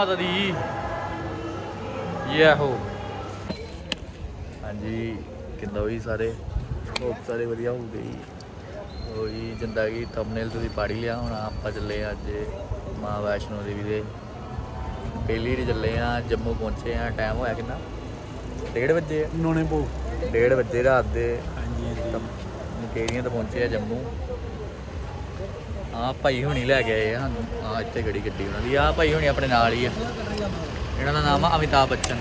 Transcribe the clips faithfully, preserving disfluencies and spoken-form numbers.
माता दी ये हो। हाँ जी कि सारे होप सारे वधिया हो गई तो जिंदा कि थंबनेल तुसीं पढ़ लिया। हुण आपां चले अज्ज मां वैष्णो देवी दे पहली रे चले हाँ जम्मू पहुंचे हाँ। टाइम होया किन्ना डेढ़ बजे नौने पो डेढ़ बजे रात दे नकेरियां तो पहुंचे हैं जम्मू। हाँ भाई होनी लै के आए सानू हाँ इतने गड़ी गड्डी उन्होंने आ भाई होनी अपने नाल ही है। इन्हों का नाम है अमिताभ बच्चन।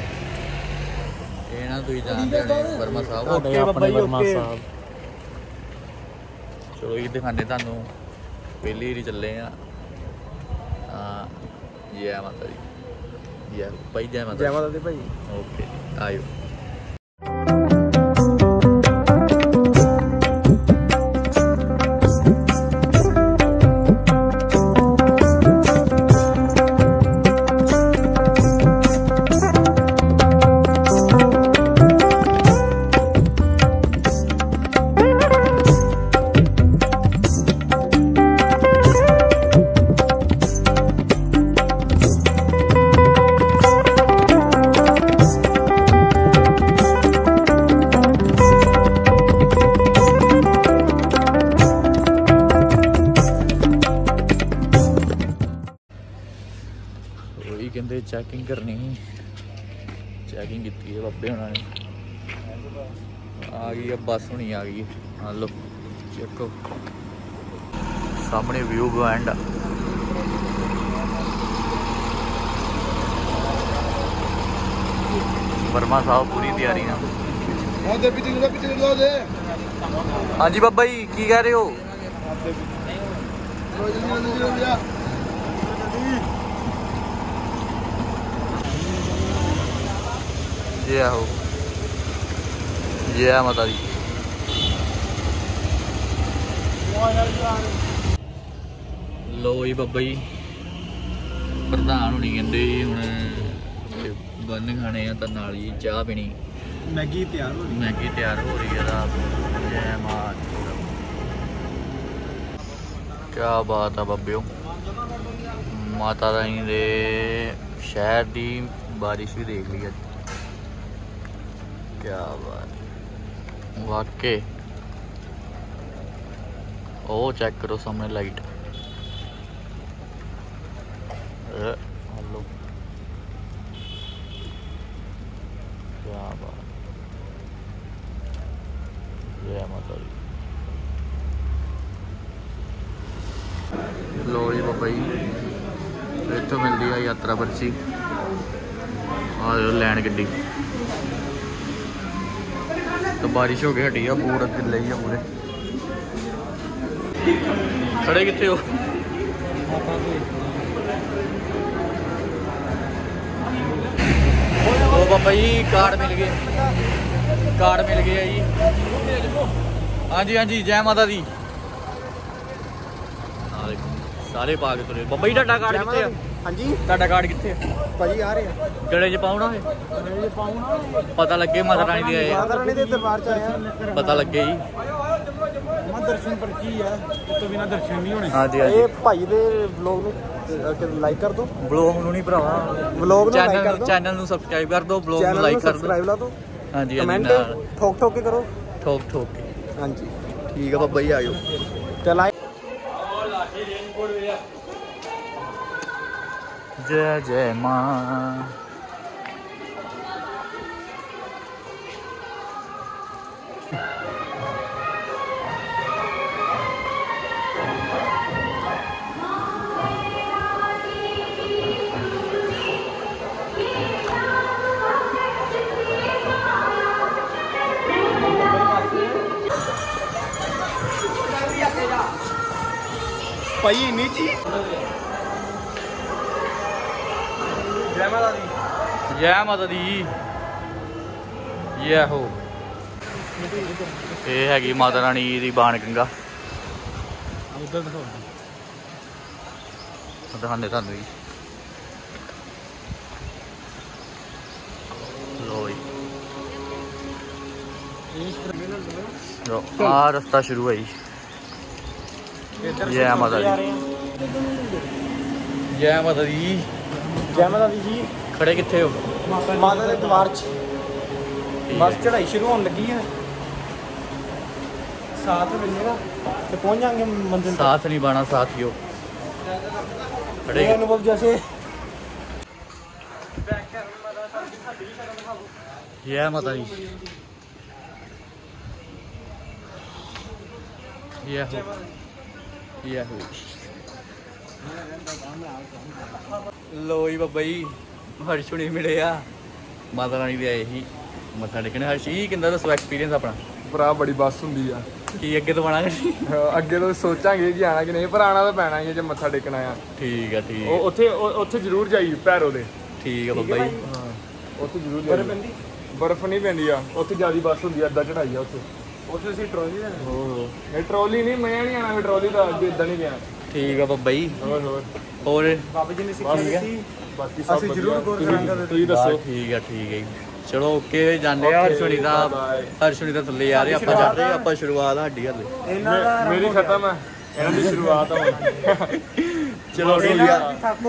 इन्हों तुम जानते हो वर्मा साहब। चलो ये दिखाने थानू पहली बारी चले हाँ। जय माता दी जय भाई जय माता जय माता दी भाई। ओके आयो चैकिंग करनी चैकिंग की बब्बे होना ने आ गई है बस होनी आ गई है। लो चेक सामने व्यू पॉइंट वर्मा साहब पूरी तैयारी ना। हाँ जी बाबा जी की कह रहे हो ये हो ये माता दी। लो जी बब्बा जी प्रधान होनी कहते हूँ बन खाने तो नाल जी चाह पीनी मैगी तैयार हो रही मैगी तैयार हो रही है रात। जय मां क्या बात है बब्बे माता रानी दे शहर की बारिश भी देख ली है। क्या बात वाकई ओ चेक करो सामने लाइट। हेलो क्या बात जय माता दी। लो जी बाबा जी इतों मिलती है यात्रा पर्ची और लैंड गड्डी तो बारिश हो गई हटी है पूरा दिन ले पूरे खड़े कितने हो। ओ बाबा जी कार्ड मिल गए कार्ड मिल गया जी। हाँ जी हाँ जी जय माता दी सारे पा के तुरे। बाबा जी ढाडा कार्ड कितने हाँ जी ढाडा कार्ड कितने भाजी आ रहे हैं गले च पाउना है पता लगे माता रानी दे माता रानी दे दरबार च आया पता लगे जी मां दर्शन पर्ची है तो बिना दर्शन नहीं होने। हां जी हां जी ए भाई दे व्लॉग नु लाइक कर दो व्लॉग नु नहीं भरावा व्लॉग नु लाइक कर दो चैनल नु सब्सक्राइब कर दो व्लॉग नु लाइक कर दो सब्सक्राइब ला दो। हां जी हां जी ठोक ठोक के करो ठोक ठोक के। हां जी ठीक है बाबा जी आयो चल आ लाठी रेनकोट वेया जय जय मां। भाई नीची जय माता दी जय माता दी ये हो ये हैगी माता रानी दी बाण गंगा दिखाने थानू जी। लो जी आ रस्ता शुरू है जी। जय माता दी जय माता दी जय माता जी। खड़े कितने हो? माता के द्वार। बस चढ़ाई शुरू होने लगी है, साथ मिलेगा तो पहुंच जाएंगे मंदिर। साथ नहीं पाना साथियों, खड़े अनुभव जैसे। जय माता जी। ये हो, ये हो। लो जी बाबा जी, हर्ष नहीं मिले आ, माता रानी दे आए ही मत्था टेकने। हर्ष जी किंदा दसो एक्सपीरियंस अपना। भरा बड़ी बस होंगी आ कि अगे तो आना कि अगे तो सोचा कि आना कि नहीं, पर आना तो पैना ही है जो मत्था टेकना आ। ठीक है, ठीक है, उत्थे उत्थे जरूर जाइए भैरो दे। ठीक है बाबा जी, हां उत्थे जरूर जाइए। बर्फ पेंदी? बर्फ नहीं पेंदी आ, उत्थे ज्यादा बस होंगी, अद्धा चढ़ाई आ उत्थे। ਉੱਥੇ ਅਸੀਂ ਟਰਾਲੀ ਲੈਣੀ। ਹੋ ਇਹ ਟਰਾਲੀ ਨਹੀਂ, ਮੈਂ ਨਹੀਂ ਆਣਾ ਟਰਾਲੀ ਦਾ, ਅੱਗੇ ਇਦਾਂ ਨਹੀਂ ਗਿਆ। ਠੀਕ ਆ ਬਾਬਾ ਜੀ। ਹੋਰ ਹੋਰ ਹੋਰ ਬਾਬਾ ਜੀ ਨੇ ਸਿੱਖਿਆ ਸੀ, ਬਾਕੀ ਸਭ ਅਸੀਂ ਜ਼ਰੂਰ ਗੌਰ ਕਰਾਂਗੇ। ਤੁਸੀਂ ਦੱਸੋ। ਠੀਕ ਆ, ਠੀਕ ਹੈ। ਚਲੋ ਓਕੇ, ਜਾਂਦੇ ਆ ਹਰਸ਼ੁਣੀ ਦਾ। ਹਰਸ਼ੁਣੀ ਦਾ ਥੱਲੇ ਆ ਰਹੇ ਆਪਾਂ, ਜਾ ਰਹੇ ਆਪਾਂ। ਸ਼ੁਰੂਆਤ ਸਾਡੀ ਹੱਲੇ, ਇਹਨਾਂ ਦਾ ਮੇਰੀ ਖਤਮ ਹੈ, ਇਹਨਾਂ ਦੀ ਸ਼ੁਰੂਆਤ ਹੋਣੀ। ਚਲੋ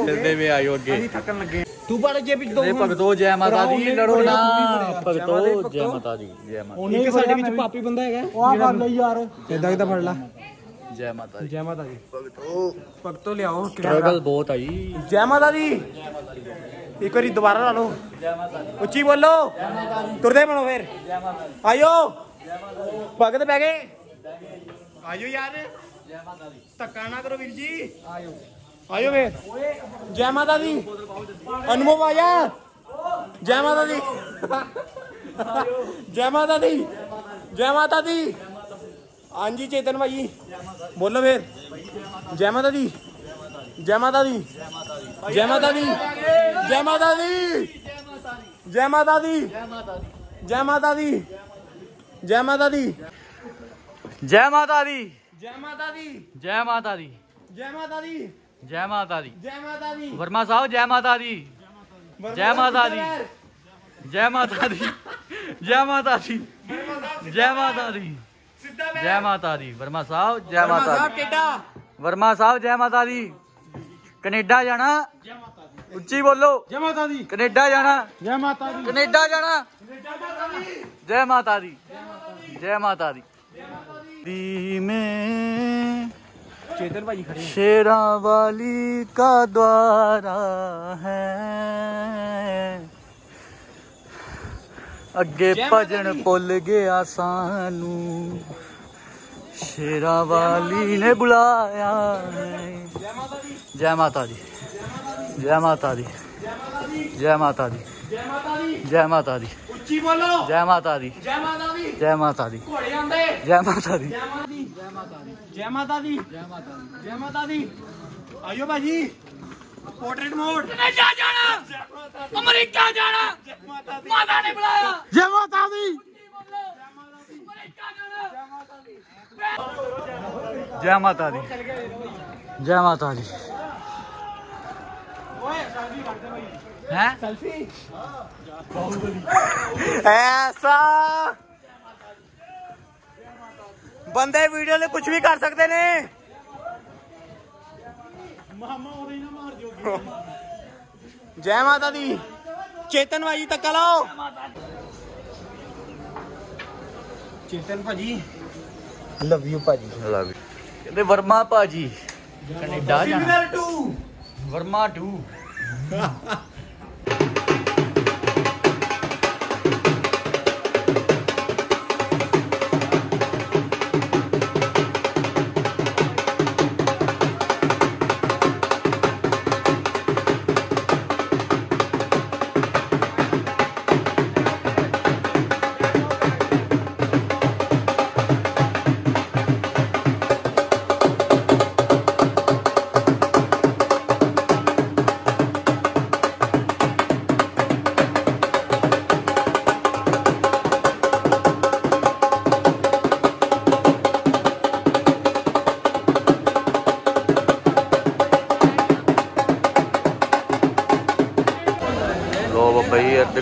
ਮਿਲਦੇ ਵੇ, ਆਇਓ ਅੱਗੇ। ਅਸੀਂ ਥੱਕਣ ਲੱਗੇ। तू बड़े जे भी दो भगतो। जय माता दी। लड़ो ना भगतो। जय माता दी। जय माता दी। एक साडे विच पापी बंदा हैगा, ओ आ फड़ ले यार, इदा इदा फड़ ला। जय माता दी। जय माता दी। भगतो भगतो ले आओ। स्ट्रगल बहुत आई। जय माता दी। एक बारी दोबारा ला लो। जय माता दी। उच्ची बोलो। जय माता दी। तुरदे बनो फिर। जय माता दी। आयो। जय माता दी। भगत बह गए। आयो यार। जय माता दी। धक्का ना करो वीर जी। आयो आयो वे। जय माता दी। अनुभव आया। जय माता दी। जय माता दी। जय माता दी। हां जी चेतन भाई बोलो फिर। जय माता दी। जय माता दी। जय माता दी। जय माता दी। जय माता दी। जय माता दी। जय माता दी। जय माता दी। जय माता दी। जय माता दी। जय माता दी। जय माता दी। जय माता दी। वर्मा साहब जय माता दी। जय माता दी। जय माता दी। जय माता दी। जय माता दी। जय माता दी। वर्मा साहब जय माता दी। वर्मा साहब जय माता दी। कनेडा जाना। उच्ची बोलो। जय माता दी। कनेडा जाना। जय माता दी। कनेडा जाना। जय माता दी। जय माता दी। चेतन भाई खड़े। शेरा वाली का द्वारा है, अगे भजन भुल गया सानू, शेरा वाली ने बुलाया है। जय माता दी। जय माता दी। जय माता दी। जय माता दी। उच्ची बोलो। जय माता दी। जय माता दी। जय माता दी। जय माता दी। जय माता दी। जय माता दी। आयो भाजी। Portrait mode. कनाडा जाना। अमेरिका जाना। माता ने बुलाया। जय माता दी। जय माता दी। जय माता दी। हैं ऐसा बंदे वीडियो ले कुछ भी कर सकते ने। जय माता दी। चेतन भाजी तक लाओ। चेतन भाजी लव यू भाजी। Love you. वर्मा भाजी कनाडा जाना। वर्मा टू।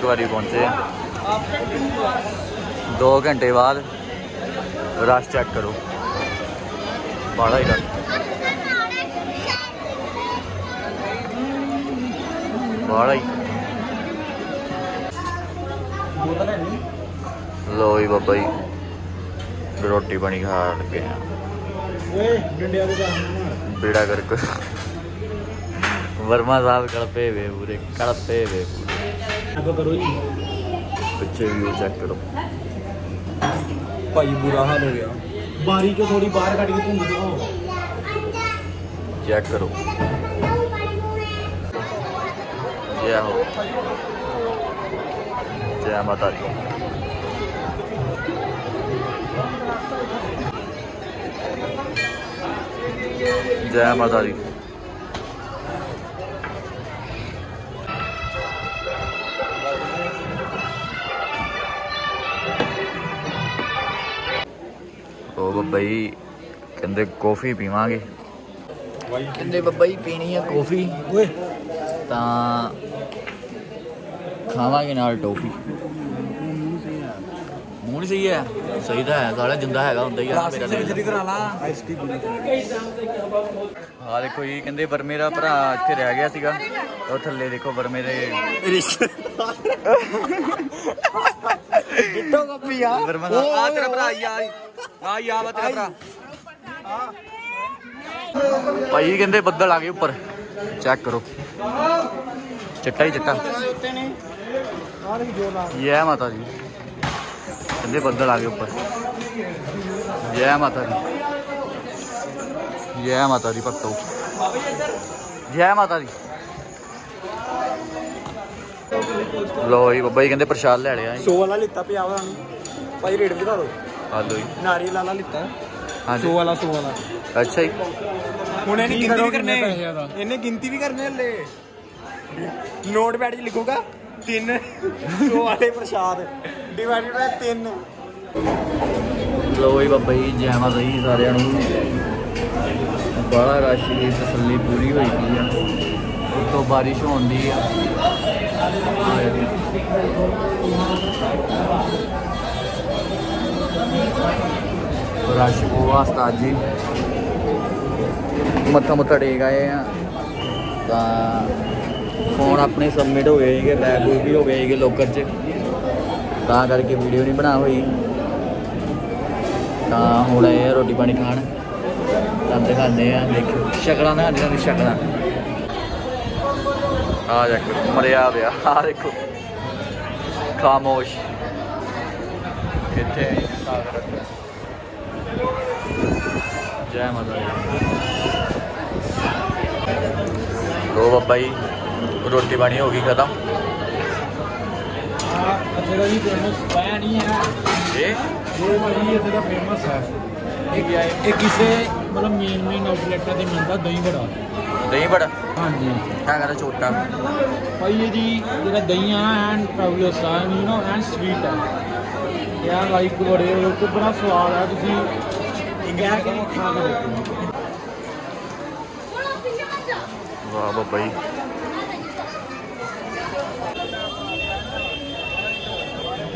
बारी पहुंचे दो घंटे बाद। रश चेक करो, बड़ा ही रश। बड़ा लो बाबा रोटी पानी खा लगे बेड़ा करके वर्मा साहब कड़पे वे पूरे कड़पे वे पूरे पीछे व्यू चेक करो भाई बुरा हाल हो गया बारी को थोड़ी बाहर काट के घूम दो चेक करो जय हो जय माता दी जय माता दी बबई कहते कॉफी पीवांगे कहते बबई पीनी है कॉफी तो खावांगे नाल टॉफी मूड सही है सही तो है सारा जिंदा है हाँ देखो जी कहते पर मेरा भरा इतने रह गया सीगा और थले देखो पर मेरे भाई कहते बदल आ गए उपर चेक करो चिट्टा ही चिट्टा जय माता जी कहते बदल आ गए उपर जय माता जी जय माता दी भक्तों जय माता दी लो जी बब्बा जी कहते प्रसाद लै लिया सौ वाला लिता पे भाई रेट बता दो आलो जी नारियल वाला लिता सौ वाला सौ वाला अच्छा जी हुण इन्हें गिनती भी करने इन्हें गिनती भी करने हले नोट पैड च लिखोगा तीन सौ वाले प्रसाद डिवाइडेड बाय तीन लो जी बब्बा जी जय माता दी सारे बड़ा रश की तसली पूरी हो गई है उतो बारिश होती है रश पोआ उस्ताद जी मत्था मुत्था टेक आए हैं तो फोन अपने सबमिट हो गए कि बैग बूग भी हो गए कि लोकर च तां करके वीडियो नहीं बना हुई तो हुण आए रोटी पानी खान दिखाने देखो शकल ना दिखाने शकल आ देखो मरिया पिया आ देखो खामोश इतने जय माता लो बाबा जी रोटी पानी होगी खत्म फेमस है एक किसे मतलब मेन मेन आउटलेटा से मिलता दही बड़ा दही बड़ा हाँ जी क्या छोटा भाई ये जी जो दही है एंड फैबुलस है यू नो एंड स्वीट है यार लाइक बड़े तो बड़ा स्वाद है वाह बाबा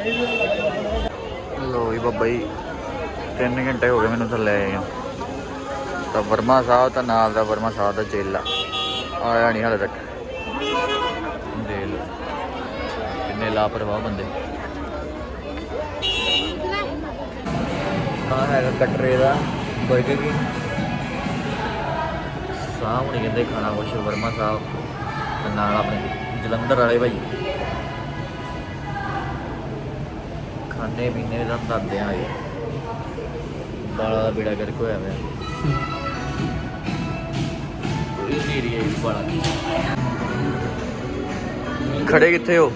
जी लो जी बाबा जी तीन घंटे हो गए मैंने थले आए तो वर्मा साहब तो नाल दा वर्मा साहब का चेला आया नहीं हाले तक देख लो किन्ने लापरवाह बंदे हाँ है कटरे का बर्गर किंग साहब नहीं कहते खाना कुछ वर्मा साहब नाल अपने जलंधर वाले भाई खाने पीने का दस दिन आए बाड़ा का बेड़ा करके होया मैं खड़े कितने हो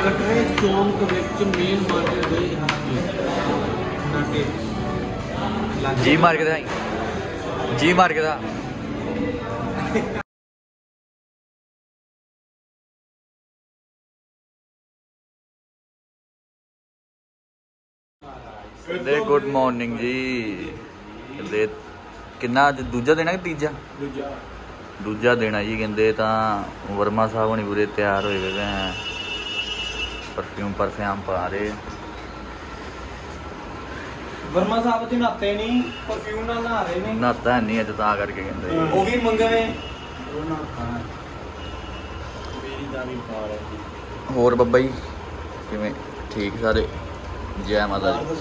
कटरे चौंक मेन मार्केट जी मार्केट जी मार्केट गुड मॉर्निंग जी कि दूजा देना कि तीजा दूजा देना जी कहें वर्मा साहब होनी पूरे तैयार हो गए परफ्यूम परफ्यूम पा रहे वर्मा साहब तो नहाते नहीं, परफ्यूम ना नहा रहे नहीं, नहाता नहीं है तो करके कहते हैं वो भी मंगवे वो ना खाना मेरी दादी खा रहे हैं। और बब्बा जी किवें ठीक सारे? जय माता दी।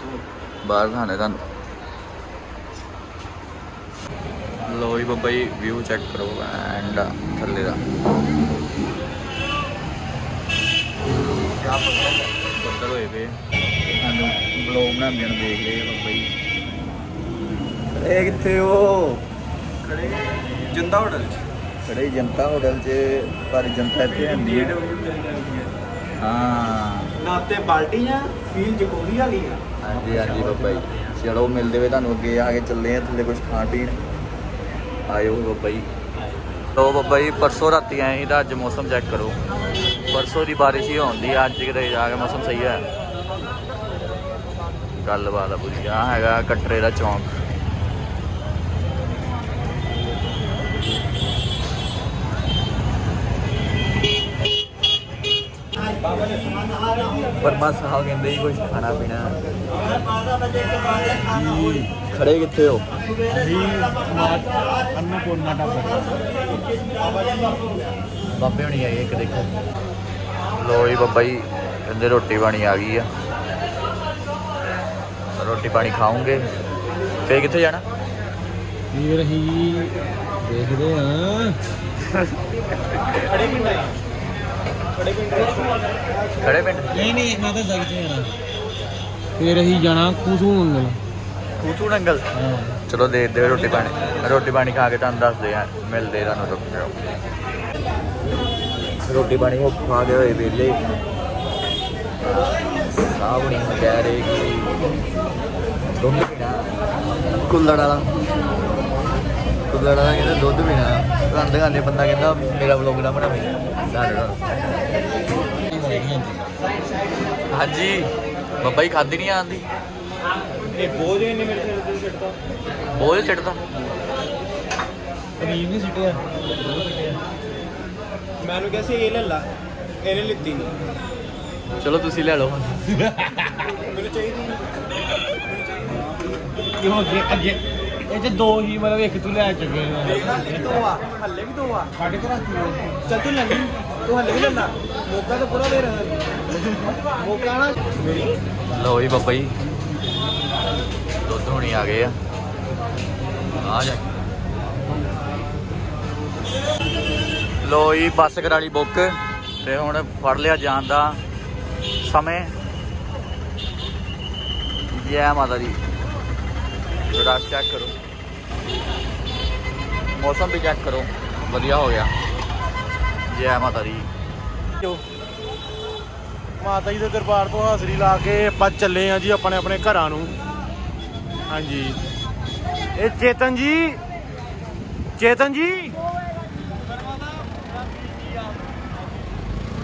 बाहर खाने थानू लो जी बब्बा जी व्यू चेक करो एंड थल्ले दा बदल होए पे ब्लॉग बनाने देख रहे बब्बा जी खड़े कितने हो खड़े जनता होटल खड़े जनता होटल च पर जनता इतनी हाँ नाते बाल्टी है फील जकोरी वाली है। हाँ जी हाँ जी बब्बा जी चलो मिलते हुए तुहानू अगे आके चले हैं थले कुछ खान पीन आयो बब्बा जी। तो बब्बा जी परसों राती आए तो अज मौसम चेक करो परसों की बारिश ही आती है अज कि जाके मौसम सही है। गलबात पूरी आ है कटरे का चौंक वर्मा साहब कहते कुछ खाना पीना खड़े कितने हो बाबे होनी आई एक देखो लो जी बब्बा जी कहते रोटी पानी आ गई है रोटी पानी खाऊंगे फिर कितने जाना फिर ही देखते हैं। खड़े पिंड खड़े पिंड खड़े पिंड नहीं नहीं मैं तो जाके जाना फिर ही जाना कूथू नंगल कूथू नंगल। चलो दे दे रोटी पानी रोटी पानी खा के तुम दस दे मिलते तुम रोटी पानी खा के होए वेले साहब नहीं कह रहे कि दुध पीना कुल्लड़ वाला कुल्लड़ वाला कहते दुध पीना गंद खाने बंदा कहता मेरा ब्लॉग ना बनावे। हाँ जी बब्बा जी खादी नहीं आती बोझ बोझ छिड़ता मैं कैसे ये ले ला इन्हें लिती चलो तुसी ले लो दो ही मतलब एक तू लै चुके हले भी दो चल तू लगी तू हले भी लगा मौका तो पूरा दे रहा मौका ना। लो जी बब्बा जी दुध होनी आ गए आ जा। लो जी बस करा ली बुक ते हुण फड़ लिया जान दा समय। जय माता दी। रश चेक करो मौसम भी चेक करो बढ़िया हो गया। जय माता दी। माता जी के दरबार तो हाजरी ला के आप चले हैं जी अपने अपने घर। हाँ जी ये चेतन जी चेतन जी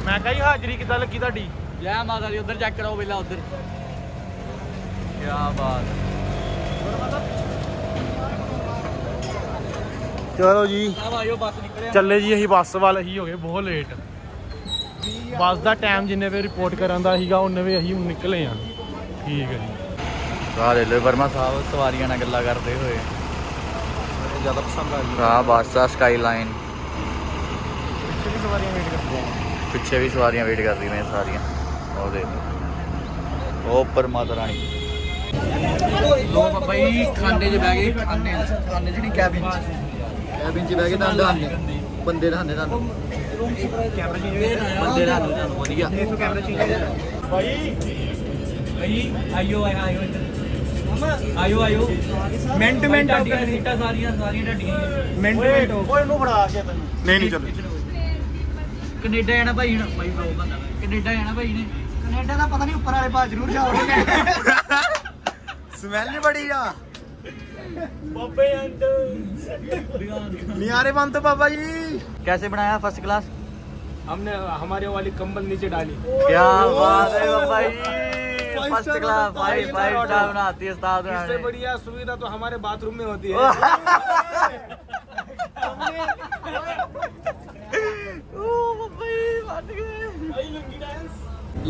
मैं कही हाजरी कितना लगी थी जय माता दी। उधर चेक कराओ पहला उधर क्या बात। चलो जी चले जी अं बस वाल अं हो गए बहुत लेट बस का टाइम जिन्ने बजे रिपोर्ट करा उन्ने बजे अं निकले हैं। ठीक है जी सारे लो वर्मा साहब सवारियां ना गल्लां करदे होए ज़्यादा पसंद आ गई। हाँ बस स्काई लाइन पिछे भी सवारियां वेट करती हैं पिछे भी सवारियां वेट कर रही हैं सारियां ऊपर माता रानी। लो बब्बा जी खाने च बह गए खाने खाने च नहीं कैबिन च कैबिन च बह गए तो डाने बंदे डाने डाने बंदे डाने बढ़िया भाई भाई आयो आयो आयो आयो मिनट मिनट डाटियां सीटा सारियां सारियां डाटियां मिनट मिनट ओए नो बड़ा आशा नहीं नहीं चलो कनाडा जाना भाई ना भाई ब्लॉग बना कनाडा जाना भाई ने कनाडा का पता नहीं ऊपर वाले बाहर जरूर जाओगे स्मेल नहीं बड़ी जा बाबे अंकल नियारे बन तो बाबा जी कैसे बनाया फर्स्ट क्लास हमने हमारे वाली कंबल नीचे डाली क्या बात है बाबा जी फर्स्ट क्लास भाई भाई स्टार बनाती है उस्ताद ने इससे बढ़िया सुविधा तो हमारे बाथरूम में होती है।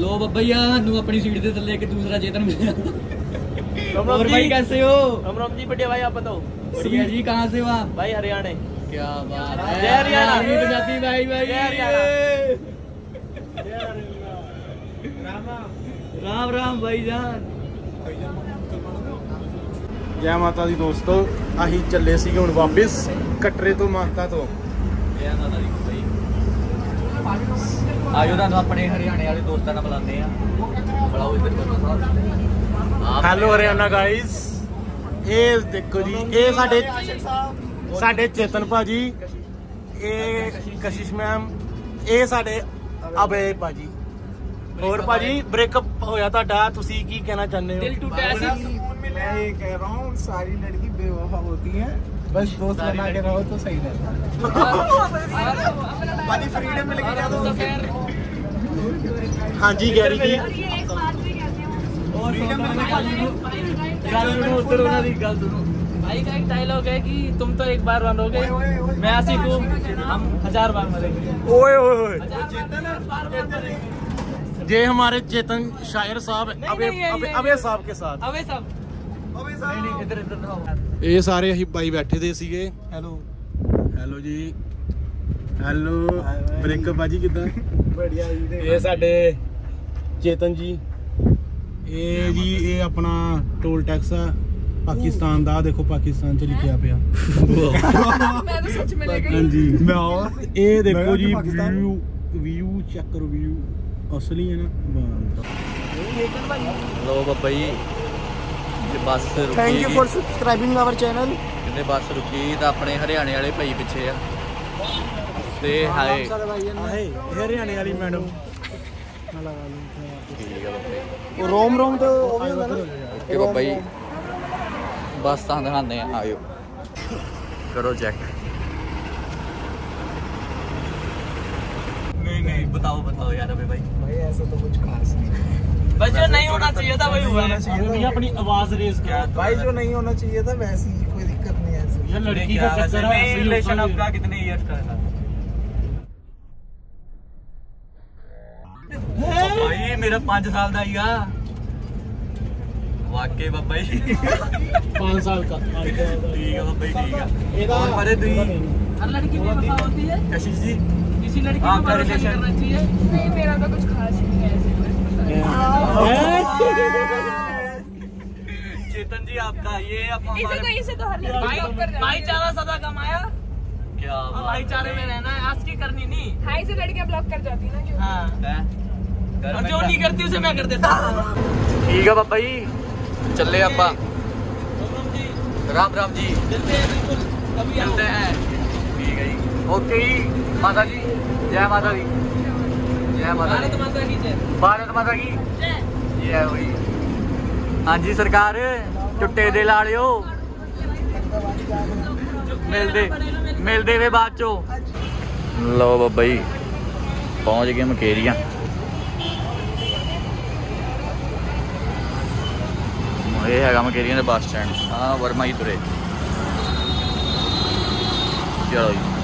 लो बब्बा जी अपनी सीट के थले एक दूसरा चेतन मिला और भाई कैसे हो? अमराम जी बढ़िया भाई, आप बताओ? सुनील जी कहाँ से हो आप? भाई हरियाणा। क्या बात है, जय हरियाणा। भाई भाई भाई जय हरियाणा। राम राम भाईजान। जय माता दी दोस्तों, अही चले सी हुण वापिस कटरे तो माता तो। जय माता दी भाई। आजो तुहानू अपने हरियाणे वाले दोस्तां नाल बुलाने आ। बुलाओ इधर बनो साहब। हेलो हरियाणा गाइस, ये देखो जी, ये साडे साडे चेतन भाजी, ये कशिश मैम, ये साडे अबे भाजी। और भाजी ब्रेकअप होया ताडा, तुसी की कहना चाहते हो? दिल टूटा है। मैं ये कह रहा हूँ सारी लड़की बेवफा होती हैं, बस दोस्त बना के रहो तो सही रहता। हाँ जी गैरी जी। भाई का एक डायलॉग है कि तुम तो एक बार मरोगे, मैं आशिक हूँ, हम हजार बार मरेंगे। ओए ओए ये हमारे चेतन शायर साहब अबे अबे साहब के साथ। अबे साहब इधर इधर। ये सारे ही भाई बैठे थे सीगे। हेलो हेलो जी। हेलो ब्रेकअप भाजी कितना बढ़िया। ये साडे चेतन जी, ये जी ये अपना टोल टैक्स है पाकिस्तान दा। देखो पाकिस्तान च लिखिया पे मैं तो सच में ले गई। हां जी मैं ये देखो जी व्यू व्यू चेक करो, व्यू असली है ना। हेलो बाबा जी, ये बस रुकी। Thank you for subscribing our channel. ये बस रुकी तो अपने हरियाणे वाले भाई पीछे आ ते हाय हाय हरियाणे वाली मैडम। रोम रोम तो भाई बस दिखाने आयो, करो चेक। नहीं नहीं बताओ बताओ यार अबे भाई। भाई ऐसा तो कुछ खास नहीं भाई, जो नहीं होना चाहिए था भाई हुआ है। अपनी आवाज रेज किया भाई, जो नहीं होना चाहिए था वैसी ही, कोई दिक्कत नहीं है। ये लड़की का चक्कर है, रिलेशन आपका कितने ईयर्स का था? भाई मेरा पांच साल का आएगा वाकई बाबा जी। पांच साल का ठीक है बाबा जी, ठीक है। और बड़े तुम हर लड़की में वफा होती है कशिश जी, किसी लड़की को परेशान करना चाहिए नहीं। मेरा तो कुछ खास नहीं है ऐसे, बस चेतन जी आपका ये अपना इसे तो इसे तो हर लड़की भाई ज्यादा सदा कमाया। क्या भाईचारे में रहना है, आज की करनी नहीं। हाई से लड़कियां ब्लॉक कर जाती ना क्यों? हां और जो नहीं करती उसे मैं कर देता। ठीक है बाबा जी, चले आपा। राम राम जी, चलते हैं बिल्कुल, कभी आते हैं। ठीक है जी, ओके जी। माता जी जय माता जी। जय माता भारत माता की जय। भारत माता की जय। जय होई। हां जी सरकार टुट्टे दे लाड़ियो, मिलदे मिलते हुए बाद चो। लो बाबा जी पहुंच गए मकेरिया। ये है मकेरिया बस स्टैंड। हाँ वर्मा ही तुरे। चलो